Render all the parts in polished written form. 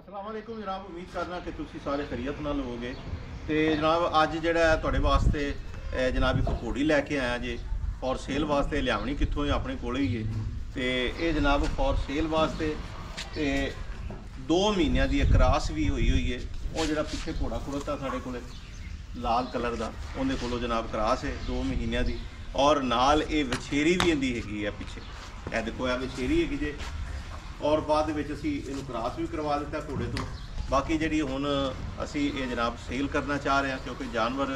अस्सलाम वालेकुम जनाब, उम्मीद करना कि तुसी सारे खैरियत नाल होवोगे। तो जनाब अज जिहड़ा तुहाडे वास्ते जनाब एक पकौड़ी लैके आया जी फॉर सेल वास्ते, लियावणी कितों अपने कोल ही है। तो ये जनाब फॉर सेल वास्ते 2 महीनों की एक रास भी हुई हुई है। और जिहड़ा पिछे घोड़ा खड़ोता साढ़े कोल लाल कलर का, उन्हें कोलों जनाब करास है 2 महीनों की। और नाल ये वछेरी भी इनकी हैगी है, पिछे यह देखो यह वछेरी हैगी जे। और बाद क्रास भी करवा दिता घोड़े तो। बाकी जी हूँ असी ये जनाब सेल करना चाह रहे हैं क्योंकि जानवर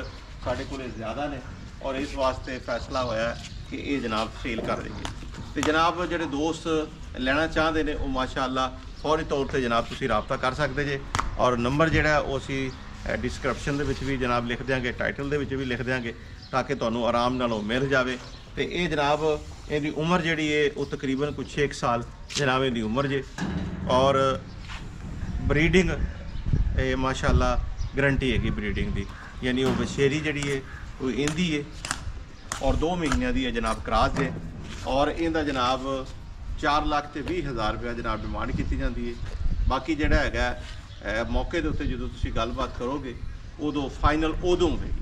साढ़े को ज़्यादा ने। और इस वास्ते फैसला होया कि ये जनाब सेल कर देंगे। तो जनाब जोड़े दोस्त लेना चाहते हैं वो माशाअल्लाह फौरी तौर पर जनाब तुम रबता कर सकते जे। और नंबर जोड़ा वो असी डिस्क्रिप्शन भी जनाब लिख देंगे, टाइटल भी लिख देंगे ताकि तू आराम न मिल जाए। तो ये जनाब इनकी उम्र जी तकरीबन कुछ 6 साल जनाब इनकी उम्र जे। और ब्रीडिंग माशाल्लाह गारंटी हैगी ब्रीडिंग की, यानी वो बछेरी जी है वो इंदी है। और 2 महीनों की है जनाब क्रास है। और इनका जनाब 4,20,000 रुपया जनाब डिमांड की जाती है। बाकी जोड़ा है मौके के उत्ते जो तुम गलबात करोगे उदों फाइनल उदों होगी,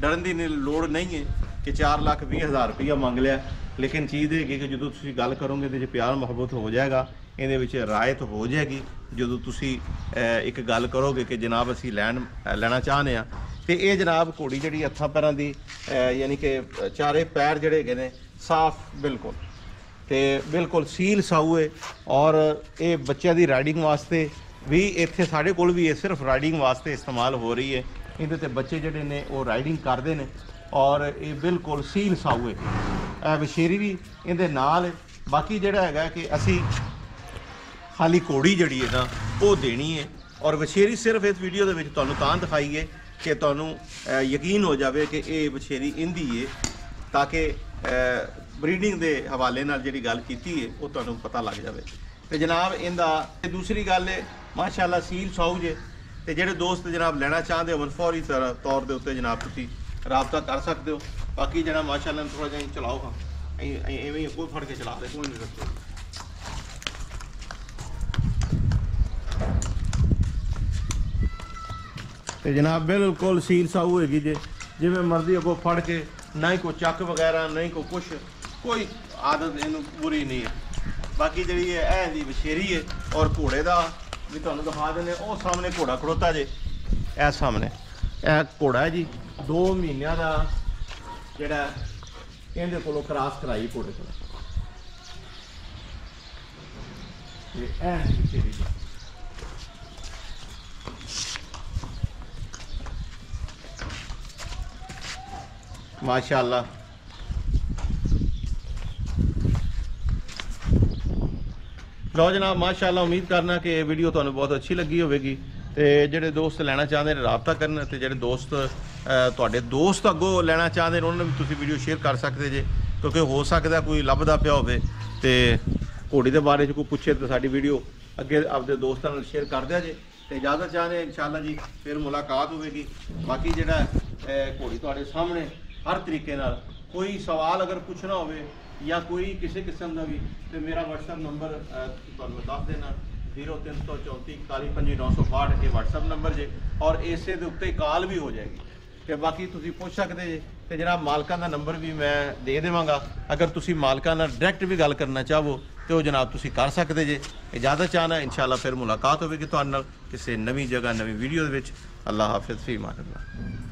डरन की लोड़ नहीं है कि 4,20,000 रुपया मंग लिया। लेकिन चीज़ है कि जो तुम गल करोगे तो प्यार मुहब्बत हो जाएगा, ये रायत हो जाएगी। जो तुम एक गल करोगे कि जनाब असी लेना चाहते हैं। तो ये जनाब घोड़ी जी हथा पैरों की, यानी कि चारे पैर जोड़े है साफ बिल्कुल, तो बिल्कुल सील साऊ है। और ये बच्चों की राइडिंग वास्ते भी इतने साढ़े कोल भी सिर्फ राइडिंग वास्ते इस्तेमाल हो रही है। इन्हें बच्चे जोड़े ने वो राइडिंग करते हैं। और ये बिल्कुल सील साऊ है, वछेरी भी इनके नाल। बाकी जोड़ा है कि असी खाली घोड़ी जी है ना वो देनी है। और वछेरी सिर्फ इस वीडियो के दिखाई है कि तू यकीन हो जाए कि ये वछेरी इंदी है, ताकि ब्रीडिंग के हवाले जी गल की है वो तो पता लग जाए। तो जनाब इनका दूसरी गल है माशाल्लाह सील साऊ जे। तो जोड़े दोस्त जनाब लेना चाहते हो फौरी तौर पर जनाब तुम रबता कर सकते हो। बाकी जना माशाल्लाह थोड़ा जहाँ चलाओ, हाँ इवें कोई फट के चला दे कोई नहीं रखते। तो जनाब बिल्कुल सील साऊ हैगी जे, जिमें मर्जी अगो फट के, ना ही कोई चक वगैरह ना ही कोई कुछ, कोई आदत इन बुरी नहीं है। बाकी जी है वछेरी है। और घोड़े का भी तुहानू दिखा देने, वो सामने घोड़ा खड़ोता जे, ए सामने ए घोड़ा है जी 2 महीनों का जोड़ा इनके कोलों क्रास कराई घोड़े को। माशाल्लाह लो जनाब माशाल्लाह, उम्मीद करना कि वीडियो तुहानू बहुत अच्छी लगी होगी। तो जोड़े दोस्त लेना चाहते हैं रबता करना, तो जोड़े दोस्त अगों लेना चाहते हैं उन्होंने भी तुम वीडियो शेयर कर सकते जे। क्योंकि हो सकता कोई लभदा पिया होवे ते घोड़ी के बारे कोई पूछे तो साड़ी वीडियो अगे अपने दोस्तों नाल शेयर कर दिया जे। तो इजाजत चाहते हैं, इंशाल्लाह जी फिर मुलाकात होगी। बाकी जोड़ा घोड़ी तुहाडे सामने हर तरीके नाल, कोई सवाल अगर पूछना होवे या कोई किसी किस्म का भी, तो मेरा WhatsApp नंबर तुहानू दस देना 0334 4159 ये WhatsApp नंबर जे। और इस उत्ते कॉल भी हो जाएगी, तो बाकी तुसी पूछ सकते जे। तो जनाब मालकां दा नंबर भी मैं दे देवांगा, अगर तुसी मालकां नाल डायरैक्ट भी गल करना चाहो तो जनाब तुसी कर सकते जे। इजाज़त चाहना, इंशाल्लाह फिर मुलाकात होगी तुहाडे नाल किसी नवी जगह नवी वीडियो दे विच। अल्लाह हाफिज़, फी अमान अल्लाह।